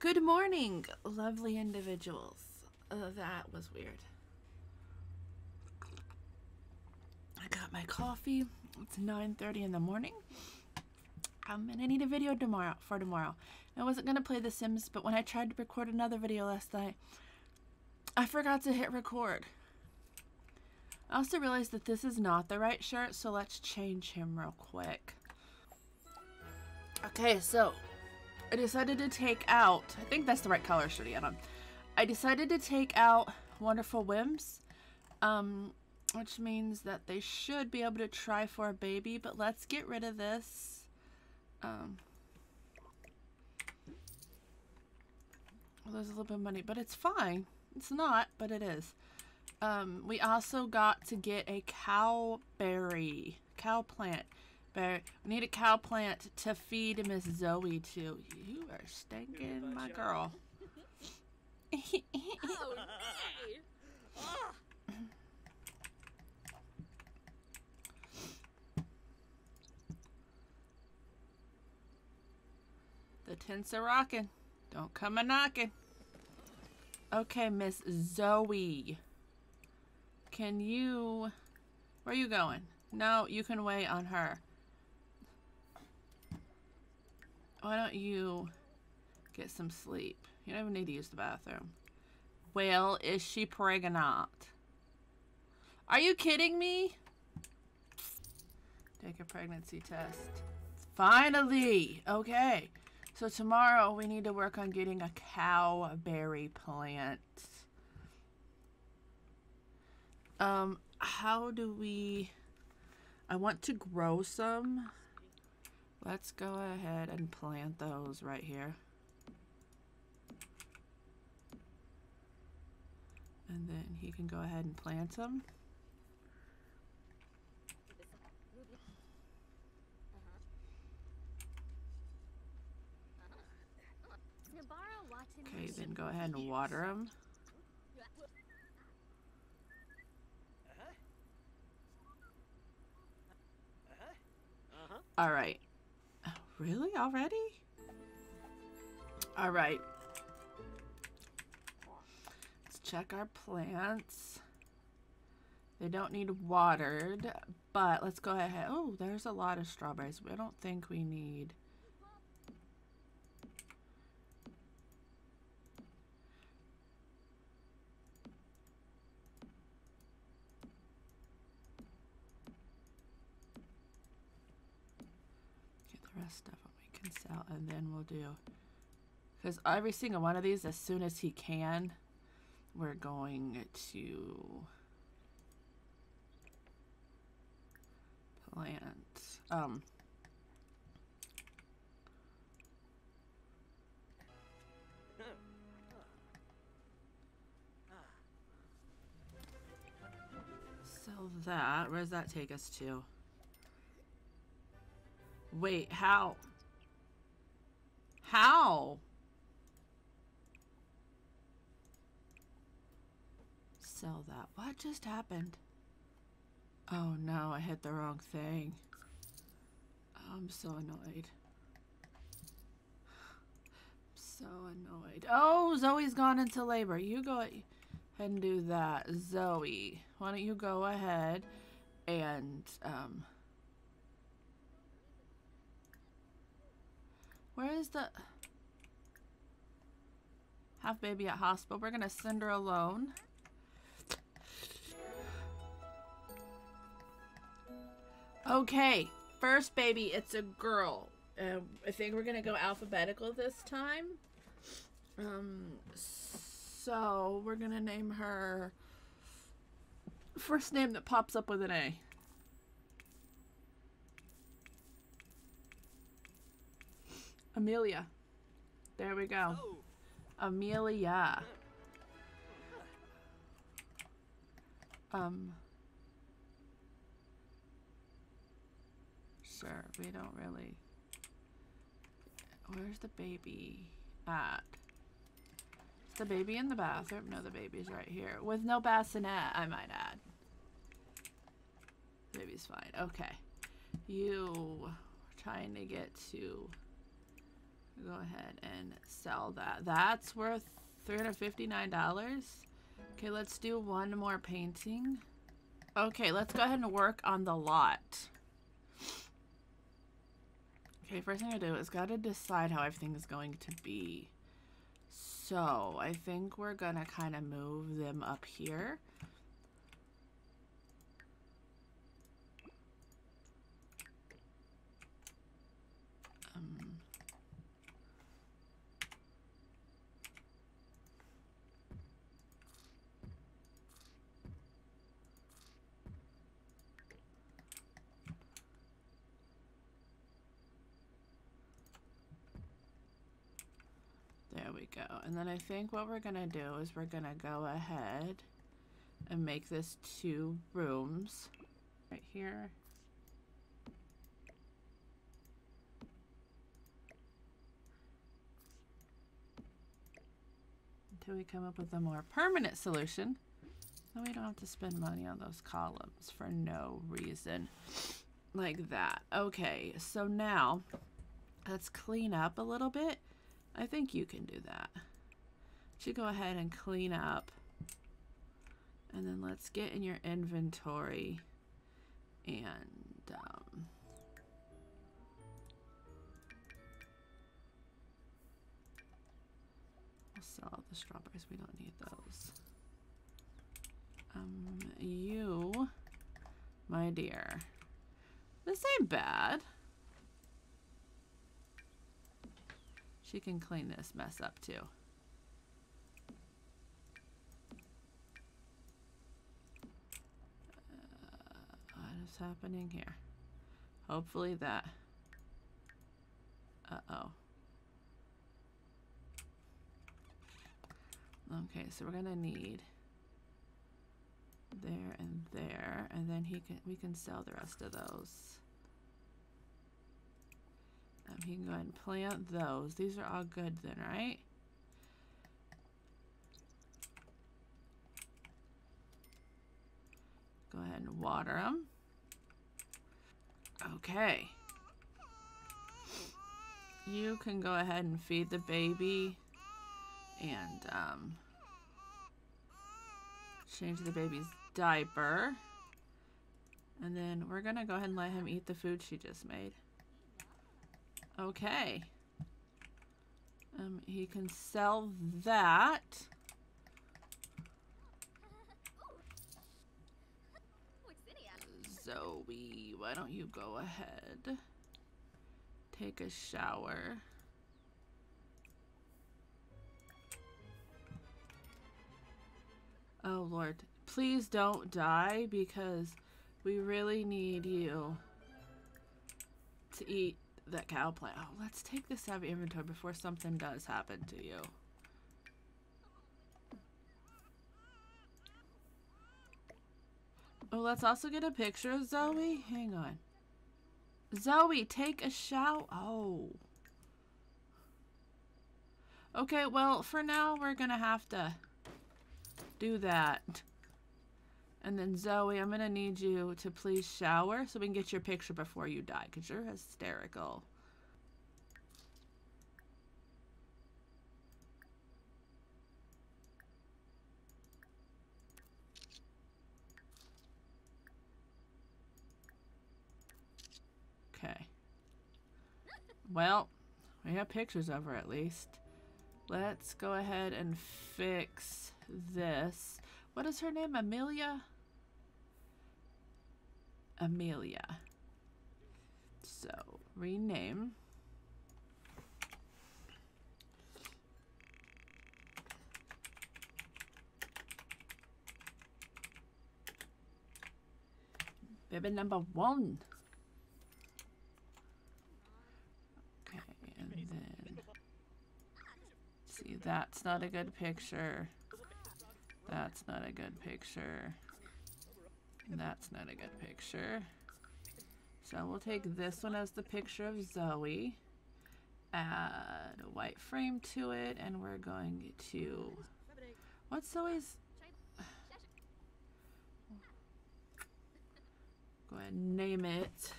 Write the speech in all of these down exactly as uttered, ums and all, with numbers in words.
Good morning, lovely individuals. Uh, that was weird. I got my coffee. It's nine thirty in the morning. Um, and I need a video tomorrow for tomorrow. I wasn't going to play The Sims, but when I tried to record another video last night, I forgot to hit record. I also realized that this is not the right shirt, so let's change him real quick. Okay, so I decided to take out, I think that's the right color shirt he had on. I decided to take out Wonderful Whims, um, which means that they should be able to try for a baby, but let's get rid of this. Um, well, there's a little bit of money, but it's fine. It's not, but it is. Um, we also got to get a cowberry, cow plant. Berry. We need a cow plant to feed Miss Zoe too. You are stinking, my girl. Oh, no. The tents are rocking. Don't come a knocking. Okay, Miss Zoe. Can you? Where are you going? No, you can wait on her. Why don't you get some sleep? You don't even need to use the bathroom. Well, is she pregnant? Are you kidding me? Take a pregnancy test. Finally! Okay. So tomorrow we need to work on getting a cowberry plant. Um, how do we... I want to grow some. Let's go ahead and plant those right here. And then he can go ahead and plant them. Okay, then go ahead and water them. All right. Really? Already? All right. Let's check our plants. They don't need watered, but let's go ahead. Oh, there's a lot of strawberries. I don't think we need. Stuff that we can sell, and then we'll do, because every single one of these, as soon as he can, we're going to plant. Um, so that, where does that take us to? Wait, how? How? Sell that. What just happened? Oh no, I hit the wrong thing. I'm so annoyed. I'm so annoyed. Oh, Zoe's gone into labor. You go ahead and do that. Zoe, why don't you go ahead and, um, where is the half baby at hospital? We're gonna send her alone. Okay, first baby, it's a girl. Um, I think we're gonna go alphabetical this time. Um, so we're gonna name her first name that pops up with an A. Amelia. There we go. Oh. Amelia. Um. Sure, we don't really. Where's the baby at? Is the baby in the bathroom? No, the baby's right here. With no bassinet, I might add. The baby's fine. Okay. You were trying to get to Go ahead and sell that. That's worth three hundred fifty-nine dollars. Okay, let's do one more painting. Okay, let's go ahead and work on the lot. Okay, first thing I do is gotta decide how everything is going to be. So I think we're gonna kind of move them up here. Um, there we go. And then I think what we're gonna do is we're gonna go ahead and make this two rooms right here. Until we come up with a more permanent solution. So we don't have to spend money on those columns for no reason like that. Okay, so now let's clean up a little bit. I think you can do that. Should go ahead and clean up. And then let's get in your inventory and um, sell all the strawberries. We don't need those. Um, you, my dear, this ain't bad. She can clean this mess up too. Uh, what is happening here? Hopefully that. Uh-oh. Okay, so we're gonna need there and there, and then he can we can sell the rest of those. Um, he can go ahead and plant those. These are all good then, right? Go ahead and water them. Okay. You can go ahead and feed the baby. And um, change the baby's diaper. And then we're gonna go ahead and let him eat the food she just made. Okay. Um, he can sell that. Zoe, why don't you go ahead, take a shower. Oh Lord, please don't die, because we really need you to eat that cow plant. Oh, let's take this out of your inventory before something does happen to you. Oh, let's also get a picture of Zoe. Hang on. Zoe, take a shower. Oh. Okay, well, for now, we're going to have to do that. And then Zoe, I'm gonna need you to please shower so we can get your picture before you die, because you're hysterical. Okay, well, we have pictures of her at least. Let's go ahead and fix this. What is her name? Amelia? Amelia. So, rename. Baby number one. Okay, and then... See, that's not a good picture. That's not a good picture. That's not a good picture. So we'll take this one as the picture of Zoe. Add a white frame to it, and we're going to... What's Zoe's? Go ahead and name it.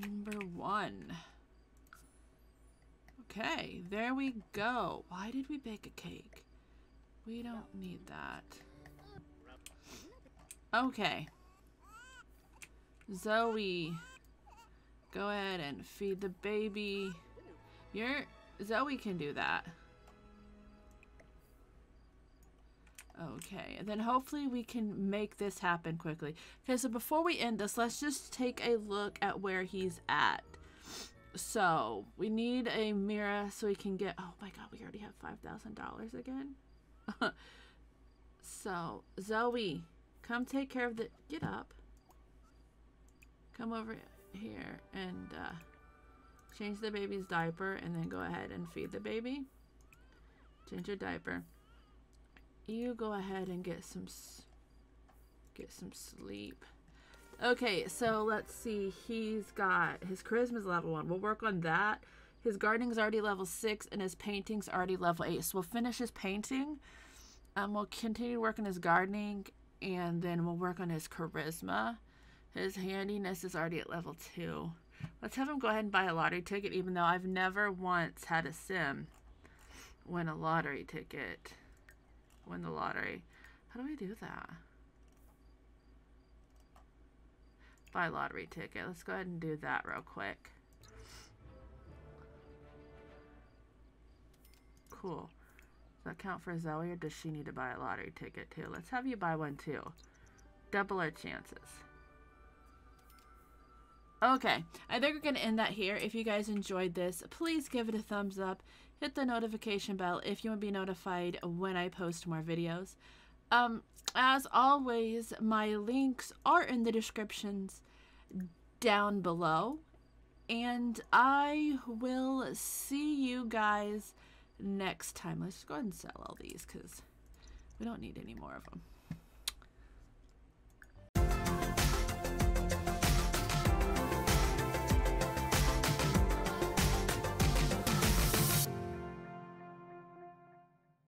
Number one. Okay, there we go. Why did we bake a cake? We don't need that. Okay. Zoe, go ahead and feed the baby. Your Zoe can do that. Okay, and then hopefully we can make this happen quickly. Okay, so before we end this, let's just take a look at where he's at. So, we need a mirror so we can get... Oh my god, we already have five thousand dollars again? So, Zoe, come take care of the... Get up. Come over here and uh, change the baby's diaper and then go ahead and feed the baby. Change your diaper. You go ahead and get some get some sleep. Okay, so let's see. He's got his charisma's level one. We'll work on that. His gardening's already level six, and his painting's already level eight. So we'll finish his painting. Um, we'll continue working his gardening, and then we'll work on his charisma. His handiness is already at level two. Let's have him go ahead and buy a lottery ticket, even though I've never once had a sim win a lottery ticket. Win the lottery. How do I do that? Buy lottery ticket. Let's go ahead and do that real quick. Cool. Does that count for Zoe, or does she need to buy a lottery ticket too? Let's have you buy one too. Double our chances. Okay, I think we're going to end that here. If you guys enjoyed this, please give it a thumbs up. Hit the notification bell if you want to be notified when I post more videos. Um, as always, my links are in the descriptions down below. And I will see you guys next time. Let's just go ahead and sell all these because we don't need any more of them.